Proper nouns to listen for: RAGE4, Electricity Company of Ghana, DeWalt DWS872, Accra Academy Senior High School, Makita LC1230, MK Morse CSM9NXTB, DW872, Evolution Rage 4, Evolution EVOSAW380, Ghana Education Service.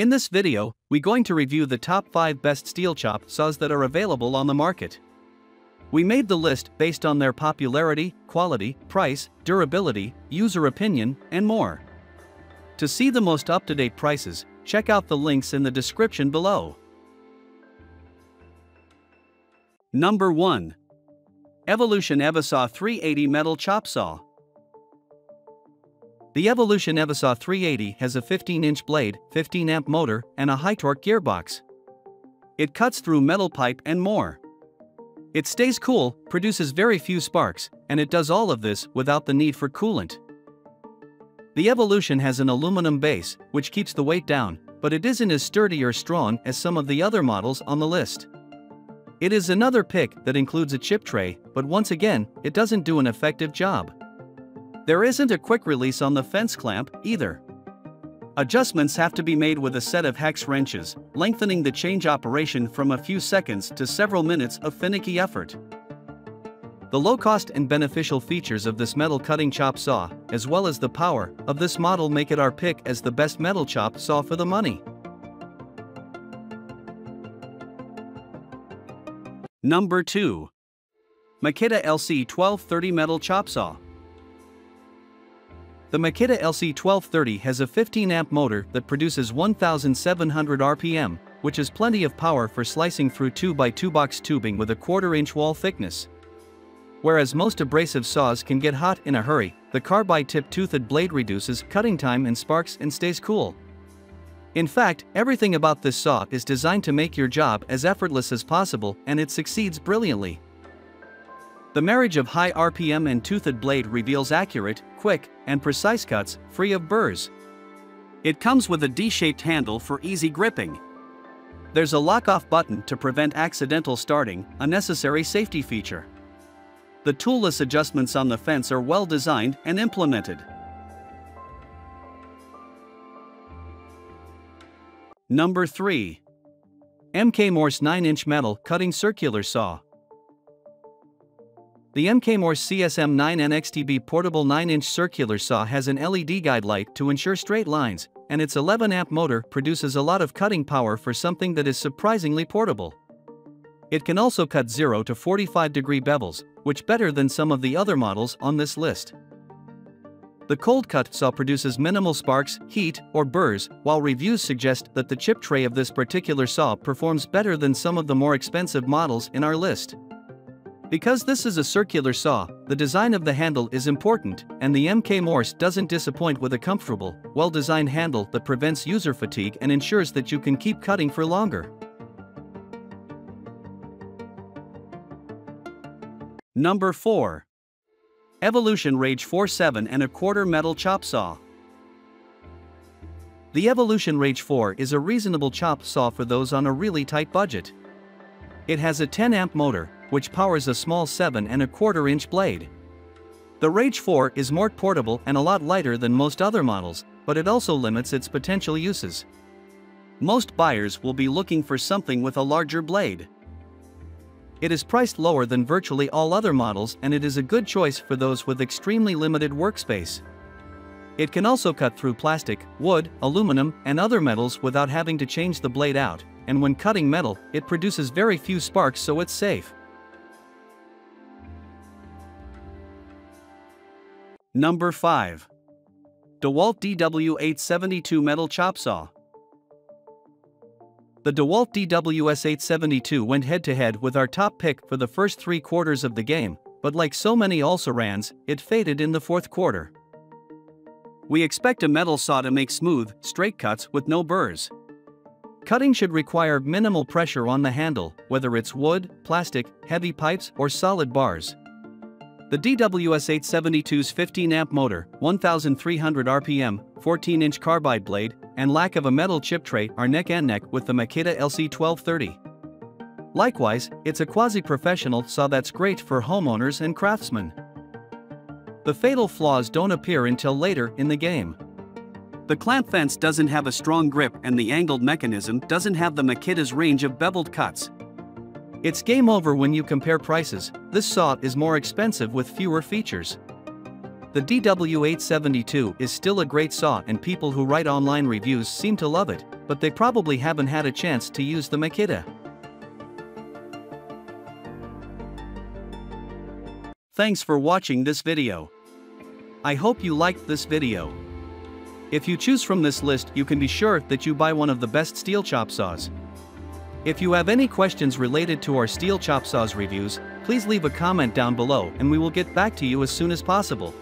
In this video, we're going to review the top 5 best steel chop saws that are available on the market. We made the list based on their popularity, quality, price, durability, user opinion, and more. To see the most up-to-date prices, check out the links in the description below. Number 1. Evolution EVOSAW380 Metal Chop Saw. The Evolution EVOSAW380 has a 15-inch blade, 15-amp motor, and a high-torque gearbox. It cuts through metal pipe and more. It stays cool, produces very few sparks, and it does all of this without the need for coolant. The Evolution has an aluminum base, which keeps the weight down, but it isn't as sturdy or strong as some of the other models on the list. It is another pick that includes a chip tray, but once again, it doesn't do an effective job. There isn't a quick release on the fence clamp, either. Adjustments have to be made with a set of hex wrenches, lengthening the change operation from a few seconds to several minutes of finicky effort. The low cost and beneficial features of this metal cutting chop saw, as well as the power of this model, make it our pick as the best metal chop saw for the money. Number 2. Makita LC1230 Metal Chop Saw. The Makita LC1230 has a 15-amp motor that produces 1,700 RPM, which is plenty of power for slicing through 2x2 box tubing with a quarter-inch wall thickness. Whereas most abrasive saws can get hot in a hurry, the carbide-tip-toothed blade reduces cutting time and sparks and stays cool. In fact, everything about this saw is designed to make your job as effortless as possible, and it succeeds brilliantly. The marriage of high RPM and toothed blade reveals accurate, quick, and precise cuts, free of burrs. It comes with a D-shaped handle for easy gripping. There's a lock-off button to prevent accidental starting, a necessary safety feature. The toolless adjustments on the fence are well designed and implemented. Number 3. MK Morse 9-inch Metal Cutting Circular Saw. The MK Morse CSM9NXTB Portable 9-inch Circular Saw has an LED guide light to ensure straight lines, and its 11-amp motor produces a lot of cutting power for something that is surprisingly portable. It can also cut 0 to 45-degree bevels, which is better than some of the other models on this list. The cold cut saw produces minimal sparks, heat, or burrs, while reviews suggest that the chip tray of this particular saw performs better than some of the more expensive models in our list. Because this is a circular saw, the design of the handle is important, and the MK Morse doesn't disappoint with a comfortable, well-designed handle that prevents user fatigue and ensures that you can keep cutting for longer. Number 4. Evolution Rage 4 7.25 Metal Chop Saw. The Evolution Rage 4 is a reasonable chop saw for those on a really tight budget. It has a 10-amp motor, which powers a small 7.25-inch blade. The Rage 4 is more portable and a lot lighter than most other models, but it also limits its potential uses. Most buyers will be looking for something with a larger blade. It is priced lower than virtually all other models, and it is a good choice for those with extremely limited workspace. It can also cut through plastic, wood, aluminum, and other metals without having to change the blade out, and when cutting metal, it produces very few sparks, so it's safe. Number 5. DeWalt DWS872 Metal Chop Saw. The DeWalt DWS872 went head-to-head with our top pick for the first 3 quarters of the game, but like so many also-rans, it faded in the 4th quarter. We expect a metal saw to make smooth, straight cuts with no burrs. Cutting should require minimal pressure on the handle, whether it's wood, plastic, heavy pipes, or solid bars. The DWS872's 15-amp motor, 1,300 RPM, 14-inch carbide blade, and lack of a metal chip tray are neck and neck with the Makita LC1230. Likewise, it's a quasi-professional saw that's great for homeowners and craftsmen. The fatal flaws don't appear until later in the game. The clamp fence doesn't have a strong grip, and the angled mechanism doesn't have the Makita's range of beveled cuts. It's game over when you compare prices. This saw is more expensive with fewer features. The DW872 is still a great saw, and people who write online reviews seem to love it, but they probably haven't had a chance to use the Makita. Thanks for watching this video. I hope you liked this video. If you choose from this list, you can be sure that you buy one of the best steel chop saws. If you have any questions related to our steel chop saws reviews, please leave a comment down below and we will get back to you as soon as possible.